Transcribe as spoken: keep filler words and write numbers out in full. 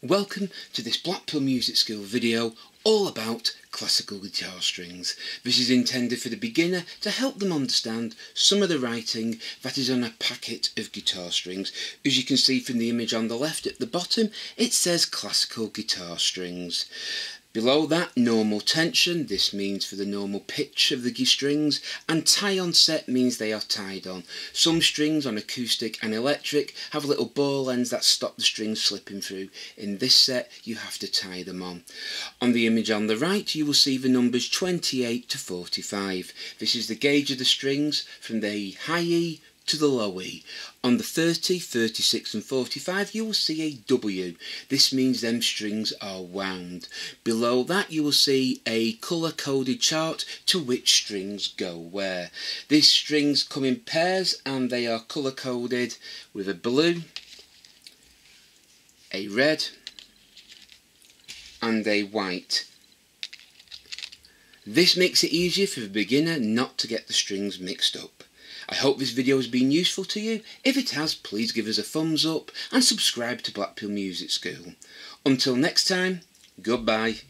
Welcome to this Blackpool Music School video all about classical guitar strings. This is intended for the beginner to help them understand some of the writing that is on a packet of guitar strings. As you can see from the image on the left at the bottom, it says classical guitar strings. Below that, normal tension, this means for the normal pitch of the strings, and tie-on set means they are tied on. Some strings on acoustic and electric have little ball ends that stop the strings slipping through. In this set, you have to tie them on. On the image on the right, you will see the numbers twenty-eight to forty-five. This is the gauge of the strings from the high E to the low E. On the thirty, thirty-six and forty-five you will see a W. This means them strings are wound. Below that you will see a colour coded chart to which strings go where. These strings come in pairs and they are colour coded with a blue, a red and a white. This makes it easier for the beginner not to get the strings mixed up. I hope this video has been useful to you. If it has, please give us a thumbs up and subscribe to Blackpool Music School. Until next time, goodbye.